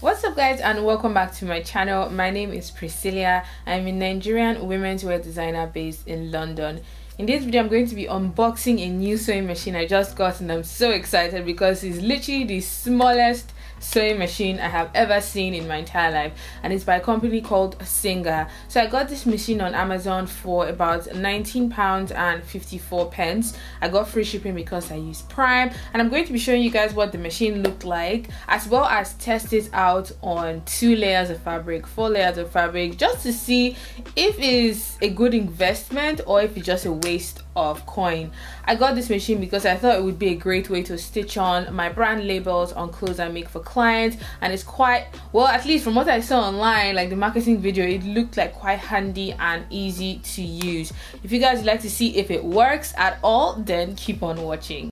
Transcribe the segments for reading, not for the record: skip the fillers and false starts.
What's up guys, and welcome back to my channel. My name is Priscilla. I'm a Nigerian women's wear designer based in London. In this video I'm going to be unboxing a new sewing machine I just got, and I'm so excited because it's literally the smallest sewing machine I have ever seen in my entire life, and it's by a company called Singer. So I got this machine on Amazon for about £19.54. I got free shipping because I use Prime, and I'm going to be showing you guys what the machine looked like, as well as test it out on 2 layers of fabric, 4 layers of fabric, just to see if it's a good investment or if it's just a waste of coin. I got this machine because I thought it would be a great way to stitch on my brand labels on clothes I make for clients, and it's quite, well, at least from what I saw online, like the marketing video, it looked like quite handy and easy to use. If you guys would like to see if it works at all, then keep on watching.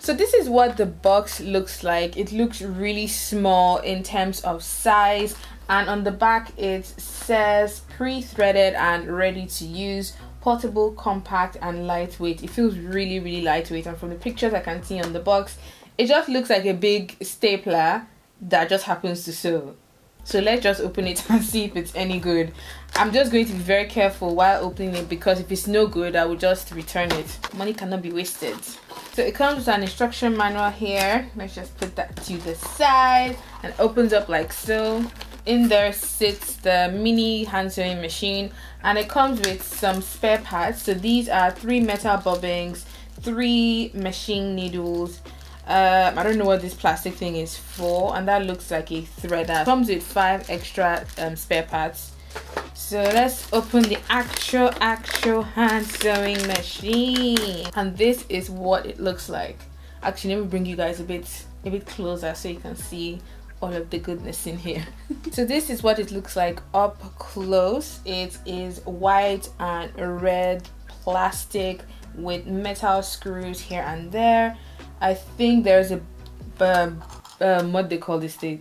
So this is what the box looks like. It looks really small in terms of size, and on the back it says pre-threaded and ready to use, portable, compact and lightweight. It feels really, really lightweight, and from the pictures I can see on the box, it just looks like a big stapler that just happens to sew. So let's just open it and see if it's any good. I'm just going to be very careful while opening it, because if it's no good, I will just return it. Money cannot be wasted. So it comes with an instruction manual here. Let's just put that to the side, and opens up like so. In there sits the mini hand sewing machine, and it comes with some spare parts. So these are 3 metal bobbins, 3 machine needles. I don't know what this plastic thing is for, and that looks like a threader. It comes with 5 extra spare parts. So let's open the actual hand sewing machine, and this is what it looks like. Actually, let me bring you guys a bit closer so you can see all of the goodness in here. So this is what it looks like up close. It is white and red plastic with metal screws here and there. I think there's a what they call this thing.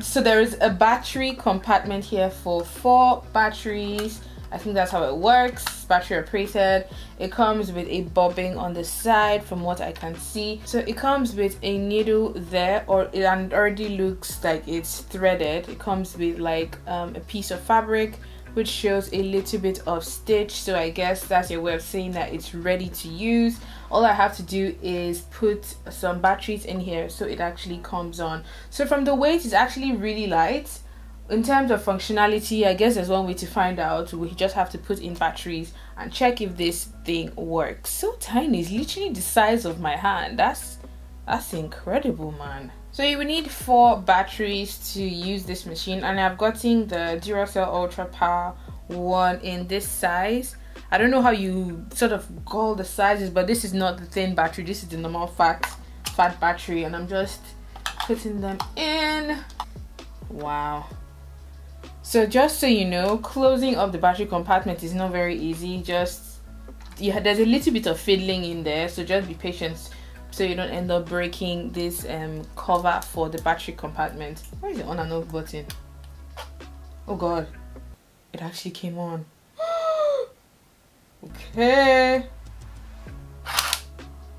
So there is a battery compartment here for 4 batteries. I think that's how it works, battery operated. It comes with a bobbin on the side from what I can see. So it comes with a needle there, or it already looks like it's threaded. It comes with like a piece of fabric which shows a little bit of stitch, so I guess that's your way of saying that it's ready to use. All I have to do is put some batteries in here so it actually comes on. So from the weight, it's actually really light. In terms of functionality, I guess there's one way to find out. We just have to put in batteries and check if this thing works. So tiny, it's literally the size of my hand. That's incredible, man. So you will need 4 batteries to use this machine, and I've gotten the Duracell Ultra Power one in this size. I don't know how you sort of call the sizes, but this is not the thin battery. This is the normal fat battery, and I'm just putting them in. Wow. So just so you know, closing up the battery compartment is not very easy. There's a little bit of fiddling in there, so just be patient so you don't end up breaking this cover for the battery compartment. Where is the on and off button? Oh god, it actually came on. Okay.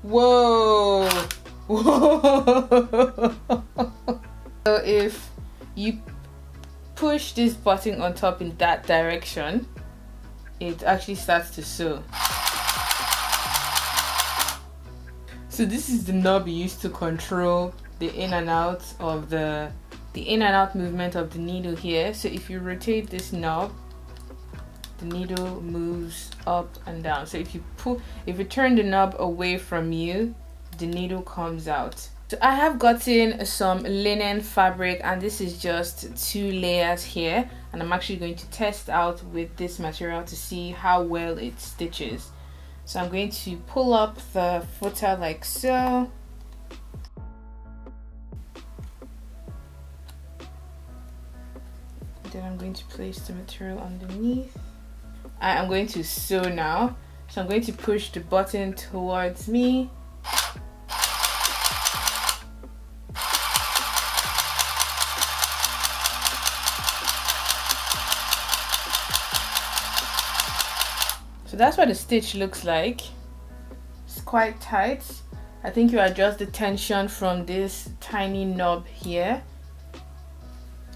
Whoa. Whoa. So if you push this button on top in that direction, it actually starts to sew. So this is the knob you use to control the in and out of the in and out movement of the needle here. So if you rotate this knob, the needle moves up and down. So if you turn the knob away from you, the needle comes out. So I have gotten some linen fabric, and this is just 2 layers here, and I'm actually going to test out with this material to see how well it stitches. So I'm going to pull up the footer like so. Then I'm going to place the material underneath. I am going to sew now. So I'm going to push the button towards me. So that's what the stitch looks like. it's quite tight. I think you adjust the tension from this tiny knob here.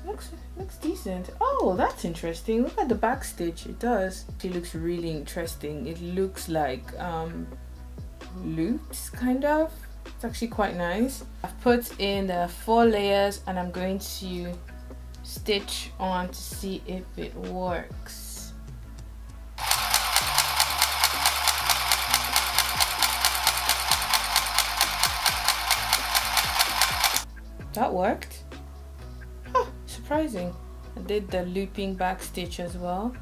Looks decent. Oh, that's interesting. Look at the back stitch. It does. It looks really interesting. It looks like loops, kind of. It's actually quite nice. I've put in the 4 layers and I'm going to stitch on to see if it works. That worked. Huh, surprising. I did the looping back stitch as well.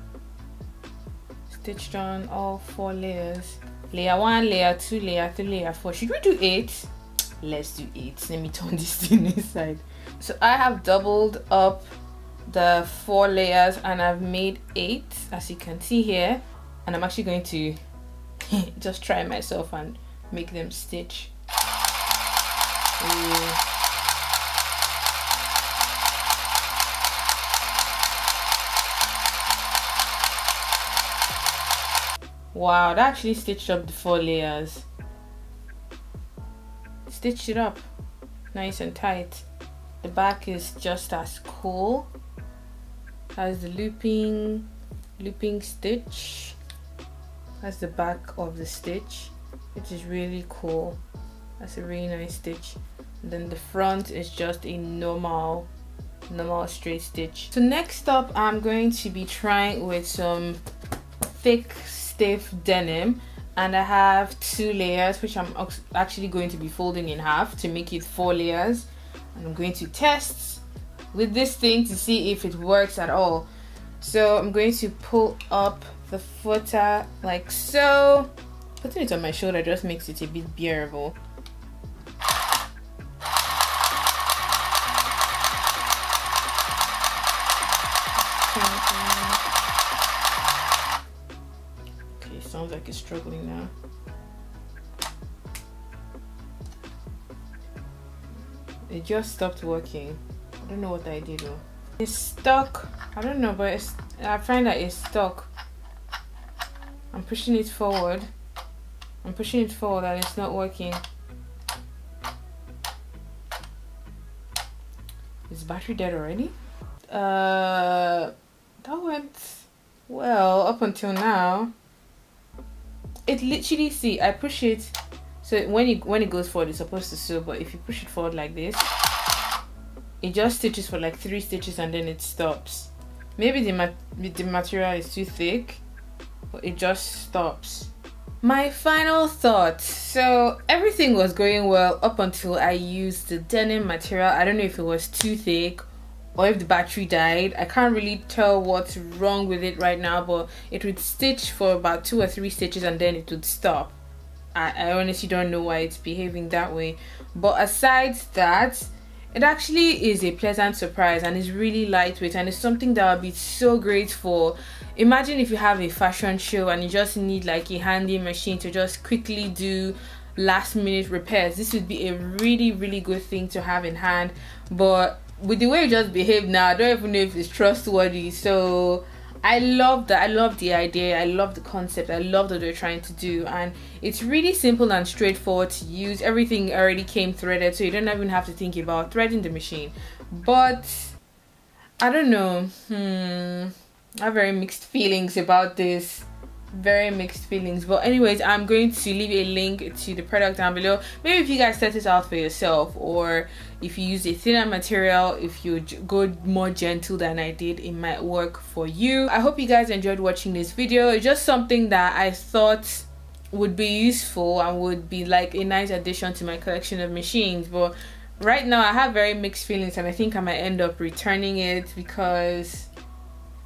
Stitched on all 4 layers. Layer 1, layer 2, layer 3, layer 4. Should we do 8? Let's do 8. Let me turn this thing inside. So I have doubled up the 4 layers and I've made 8, as you can see here. And I'm actually going to just try myself and make them stitch. Wow, that actually stitched up the 4 layers. Stitched it up nice and tight. The back is just as cool. Has the looping stitch. That's the back of the stitch, which is really cool. That's a really nice stitch. And then the front is just a normal straight stitch. So next up, I'm going to be trying with some thick stiff denim, and I have 2 layers which I'm actually going to be folding in half to make it 4 layers, and I'm going to test with this thing to see if it works at all. So I'm going to pull up the footer like so. Putting it on my shoulder just makes it a bit bearable. Sounds like it's struggling now. It just stopped working. I don't know what I did though. It's stuck. I don't know, but I find that it's stuck. I'm pushing it forward. I'm pushing it forward and it's not working. Is the battery dead already? That went well up until now. It literally, see, I push it, so when it goes forward it's supposed to sew, but if you push it forward like this, it just stitches for like 3 stitches and then it stops. Maybe the material is too thick, but it just stops. My final thoughts. So everything was going well up until I used the denim material. I don't know if it was too thick or if the battery died. I can't really tell what's wrong with it right now, but it would stitch for about 2 or 3 stitches and then it would stop. I honestly don't know why it's behaving that way. But aside that, it actually is a pleasant surprise and it's really lightweight, and it's something that I'll be so grateful. Imagine if you have a fashion show and you just need like a handy machine to just quickly do last-minute repairs. This would be a really, really good thing to have in hand, but with the way it just behaved now, I don't even know if it's trustworthy. So I love that. I love the idea. I love the concept. I love what they're trying to do, and it's really simple and straightforward to use. Everything already came threaded, so you don't even have to think about threading the machine. But I don't know. I have very mixed feelings about this. Very mixed feelings. But anyways, I'm going to leave a link to the product down below. Maybe if you guys test this out for yourself, or if you use a thinner material, if you go more gentle than I did, it might work for you. I hope you guys enjoyed watching this video. It's just something that I thought would be useful and would be like a nice addition to my collection of machines, but right now I have very mixed feelings, and I think I might end up returning it because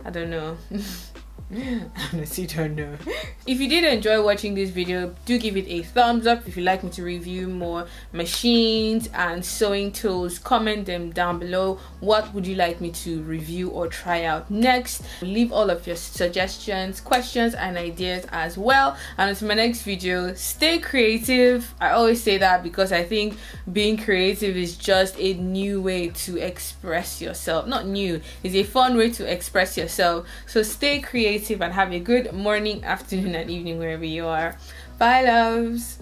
I don't know. I honestly don't know. If you did enjoy watching this video, do give it a thumbs up. If you'd like me to review more machines and sewing tools, comment them down below. What would you like me to review or try out next? Leave all of your suggestions, questions and ideas as well. And until my next video, stay creative. I always say that because I think being creative is just a new way to express yourself. Not new, it's a fun way to express yourself. So stay creative and have a good morning, afternoon and evening wherever you are. Bye loves.